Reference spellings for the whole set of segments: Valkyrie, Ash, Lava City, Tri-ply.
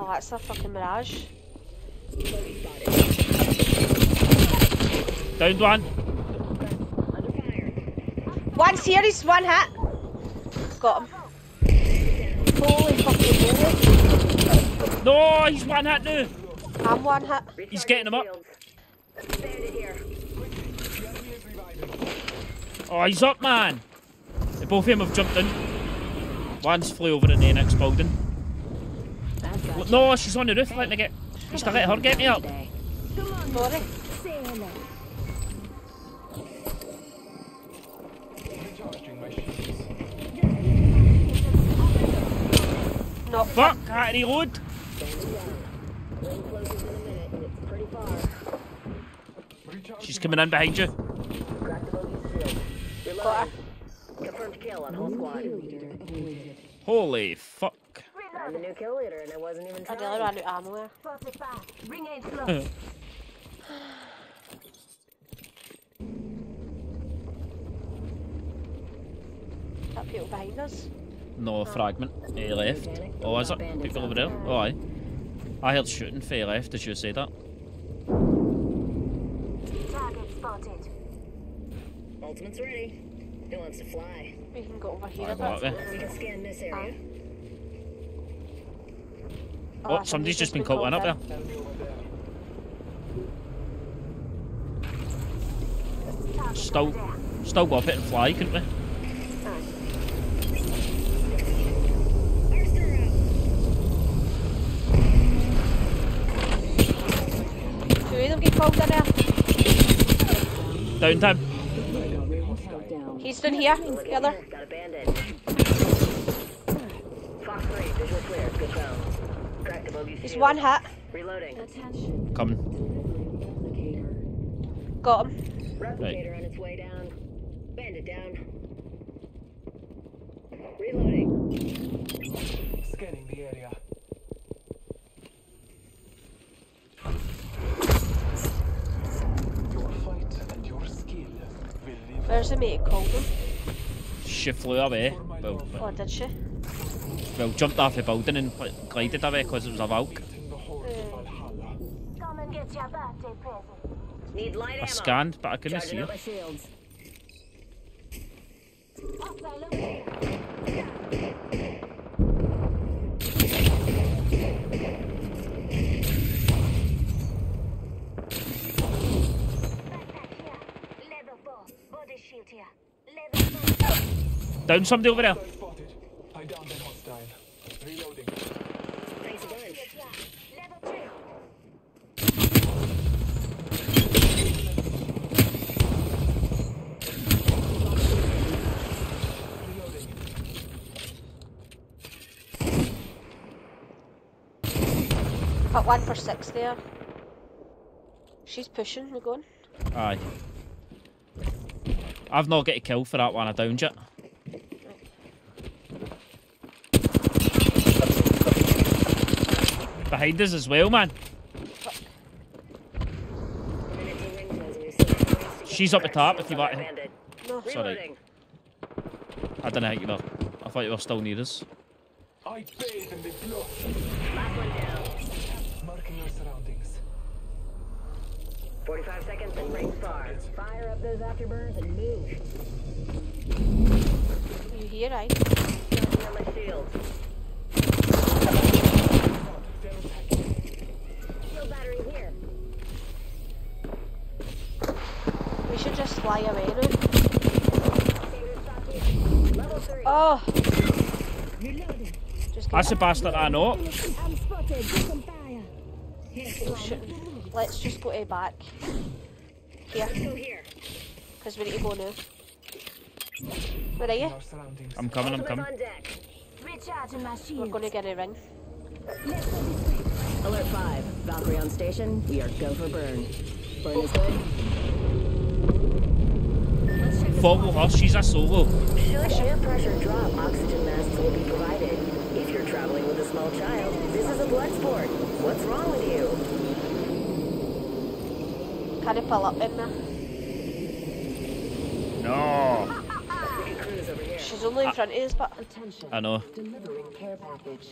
Oh, that's a fucking mirage. Downed one. One's here, he's one hit. Got him. Holy fucking holy. No, he's one hit now. I'm one hit. He's getting him up. Oh, he's up, man. Both of them have jumped in. One's flew over in the next building. No, she's on the roof letting her get... You still let her get me up. Sorry. No. Fuck, I had to reload. She's coming in behind you. Got her. Confirmed kill on whole squad. Holy fuck. I'm the new kill leader and I wasn't even trying. I don't know where I knew ammo. That people behind us? No, fragment. He left. Oh, is it? People over there? Oh, aye. I heard shooting for he left as you say that. Target spotted. Ultimate's ready. No one's to fly. We can go over here. We can scan this area. Oh, somebody's just been caught one up there. Still got a bit and fly, couldn't we? Two of them get caught in there. Downtime. He's stood here, the other. Got abandoned. Fox 3, visual clear, good job. Crack the bogey. He's one hit. Reloading. Attention. Coming. Got him. Replicator on its way down. Bandit down. Reloading. Scanning the area. Where's the mate called him? She flew away. Oh, did she? Well, jumped off the building and glided away because it was a Valk. I scanned, but I couldn't see her. Down somebody over there. I downed them hostile. Reloading. Thanks a bunch. Got 1 for 6 there. She's pushing, we're going. Aye. I've not got a kill for that one, I downed it. Behind us as well, man. Fuck. She's up the top if you want. No. Sorry. I don't know how you were. I thought you were still near us. I bathe in the blood. Marking our surroundings. 45 seconds and ring far. Fire up those afterburners and move. You hear right? My shields. We should just fly away now. Oh! That's a bastard I know. Let's just go to back. Here. Because we need to go now. Where are you? I'm coming. We're going to get a ring. Alert 5. Valkyrie on station. We are go for burn. Burn is good. Follow her, she's a solo. Should air pressure drop, oxygen masks will be provided. If you're traveling with a small child, this is a blood sport. What's wrong with you? Can I pull up in there? No. She's only in front of us, but... I know. Delivering care package.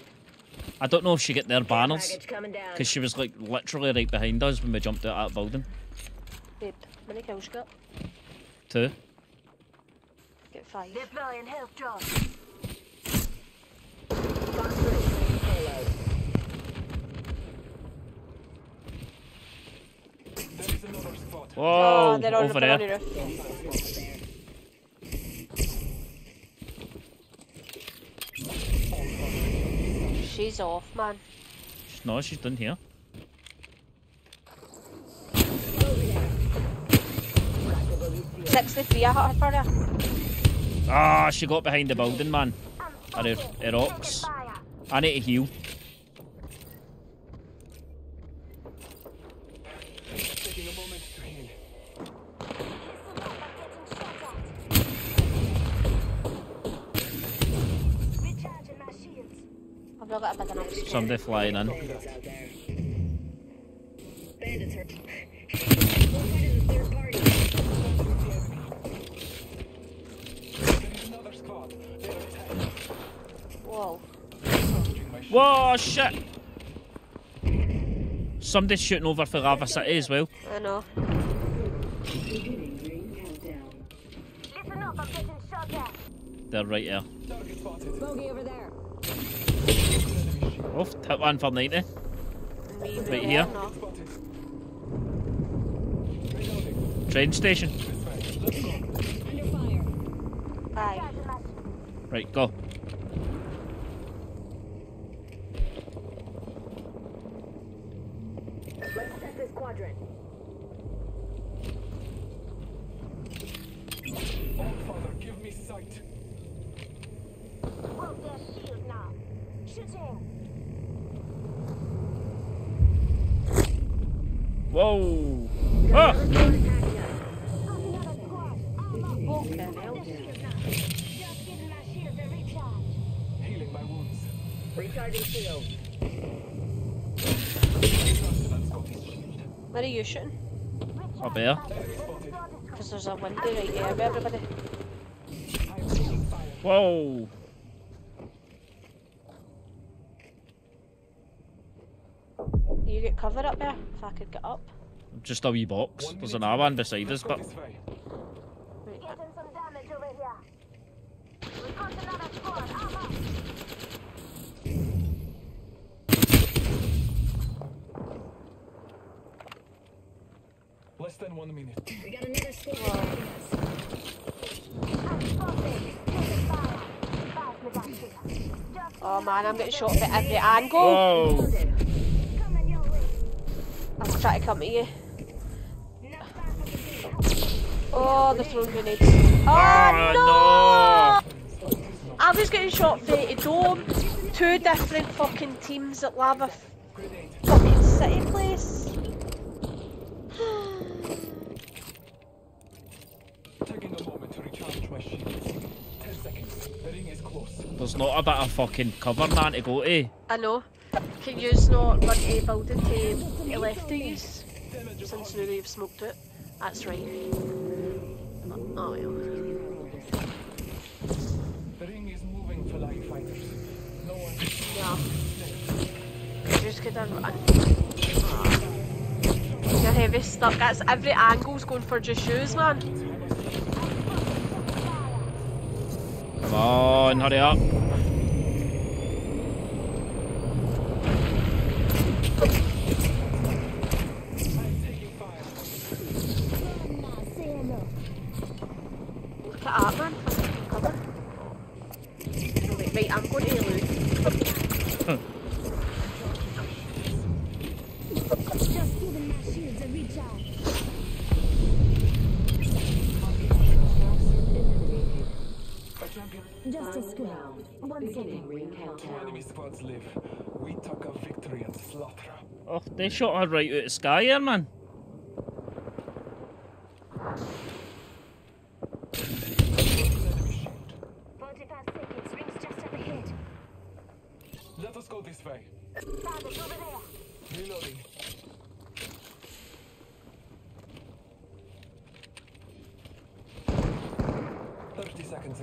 I don't know if she got their banners, because she was like literally right behind us when we jumped out of that building. Babe, how many kills you got? 2. Get 5. Whoa, oh, over there. They're on she's off, man. No, she's done here. Oh, yeah. 63 I had for her. Ah, she got behind the building, man. And it rocks. I need to heal. Somebody flying in. Whoa. Whoa, shit! Somebody's shooting over for Lava City as well. I know. They're right here. Bogey over there. Off, hit one for 90. Right here. Train station. Bye. Right, go. Let's test this quadrant. Oh, Father, give me sight. Well, their shield now. Shooting. Whoa! Ah! Healing my wounds. Recharging shield. Where are you shooting? Up here. Because there's a window right here, everybody. Whoa! You get covered up there, if I could get up. Just a wee box. There's another one beside us, but... Less than 1 minute. We got another score. Oh man, I'm getting shot at every angle. Whoa. I'll try to come to you. Oh, the throwing grenades. Oh, no! I was getting shot for a dome. 2 different fucking teams at Lava fucking City place. Taking a moment to recharge my shields. 10 seconds. The ring is close. There's not a bit of fucking cover, man, to go to. I know. Can you not run a building to the left of you since now you've smoked it? That's right. Oh well. The ring is moving for light fighters. No one. Yeah. Just get a run. You're heavy stuck. That's every angle's going for just shoes, man. Come on, hurry up. Oh, they shot her right out of the sky here, man. Let us go this way. Reloading. Seconds.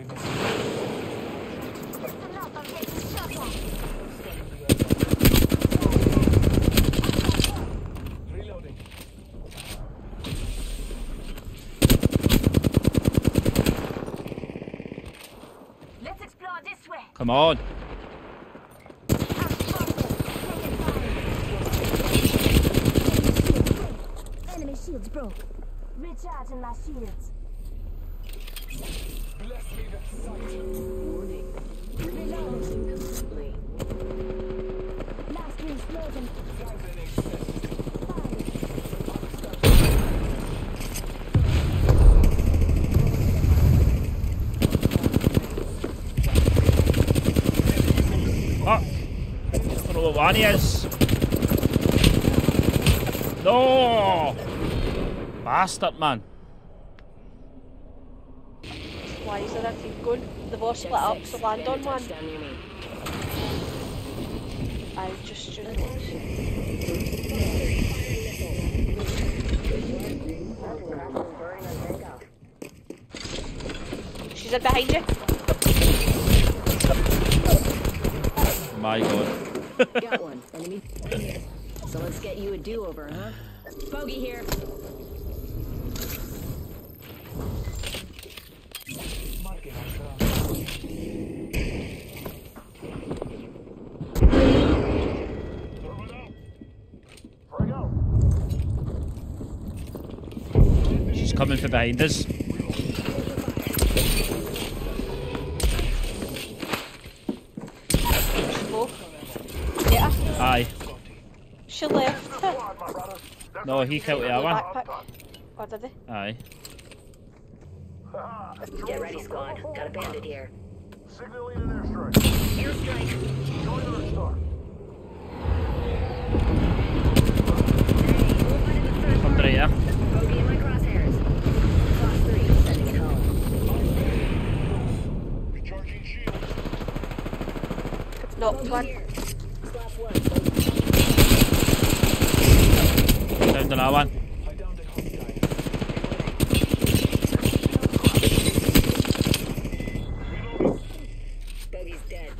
Come on. Enemy shields broke. Recharging my shields. Bless me with sight. Warning. Reloading completely. Last explosion. One is. No! Bastard, man. Why is there a team going? They've all split up, so land on one. I just shouldn't want to. She's in behind you. My god. Got one, enemy. So let's get you a do-over, huh? Bogey here. She's coming from behind us. Aye. She left her. No, he killed the other one. Or did he? Aye. Get ready, squad. Got a bandit here. Signal in an airstrike. Airstrike. Join the star. Come through, yeah. Bogey in my crosshairs. Class 3, sending it home. Recharging shields. Not one. Down to that one. Bogey's dead.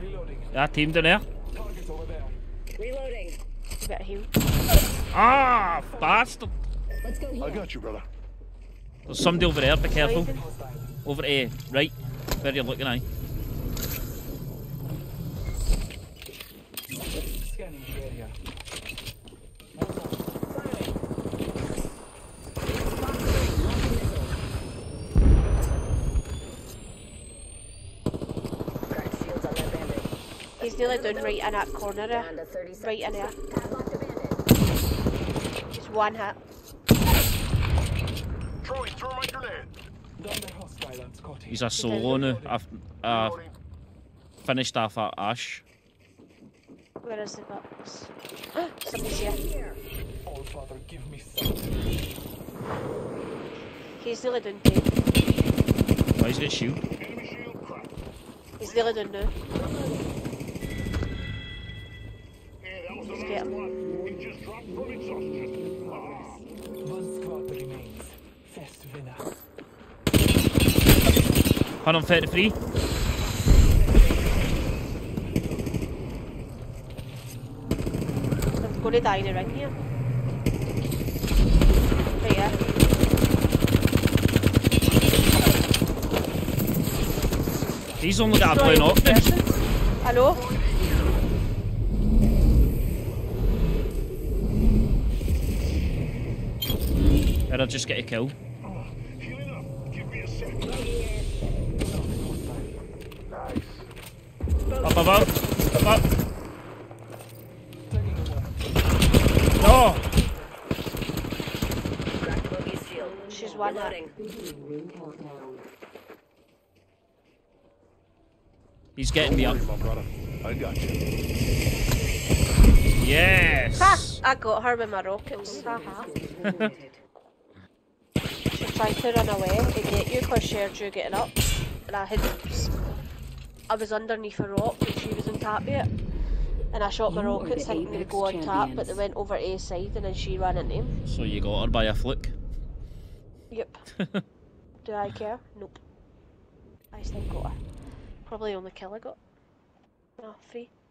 Reloading. That team down there. Target's over there. Reloading. You got him. Ah, bastard. Let's go here. I got you, brother. There's somebody over there. Be careful. Over A, right. Where you're looking, aye. He's nearly down right in that corner, right in there. Just one hit. Troy, throw my grenade. He's a solo now. I've finished off at Ash. Where is the box? Somebody's here. Oh, Father, give me something. He's nearly done, Dave. Oh, he's got shield. He's nearly done now. Let's get him. He just dropped from exhaustion. One squad remains. First winner. 133. Go to die right here. Right here. He's only got a blue knock. Hello? I'll just get a kill. Up, up, up, up. No! She's one running. He's getting me up. I got you. Yes! Ha! I got her with my rockets. Haha. She tried to run away to get you because she heard you getting up. And I had. I was underneath a rock and she was on top of it. And I shot my rockets thinking they'd go on top, but they went over A side and then she ran into him. So you got her by a fluke? Yep. Do I care? Nope. I still got her. Probably the only kill I got. No, 3.